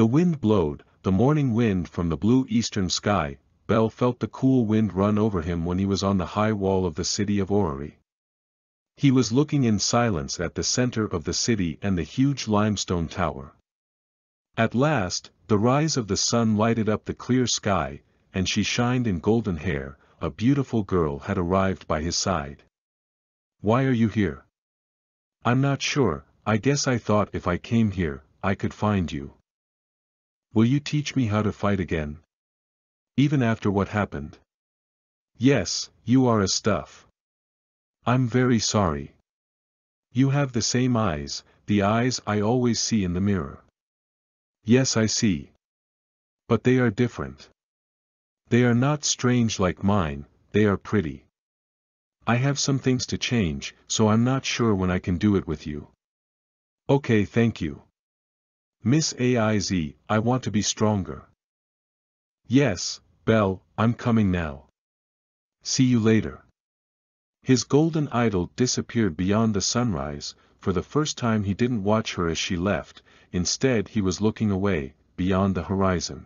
The wind blowed, the morning wind from the blue eastern sky. Bell felt the cool wind run over him when he was on the high wall of the city of Orario. He was looking in silence at the center of the city and the huge limestone tower. At last, the rise of the sun lighted up the clear sky, and she shined in golden hair. A beautiful girl had arrived by his side. "Why are you here?" "I'm not sure. I guess I thought if I came here, I could find you." "Will you teach me how to fight again? Even after what happened?" "Yes, you are a stuff. I'm very sorry. You have the same eyes, the eyes I always see in the mirror." "Yes, I see. But they are different. They are not strange like mine, they are pretty. I have some things to change, so I'm not sure when I can do it with you." "Okay, thank you. Miss Aiz, I want to be stronger." "Yes, Bell, I'm coming now. See you later." His golden idol disappeared beyond the sunrise. For the first time he didn't watch her as she left, instead he was looking away, beyond the horizon.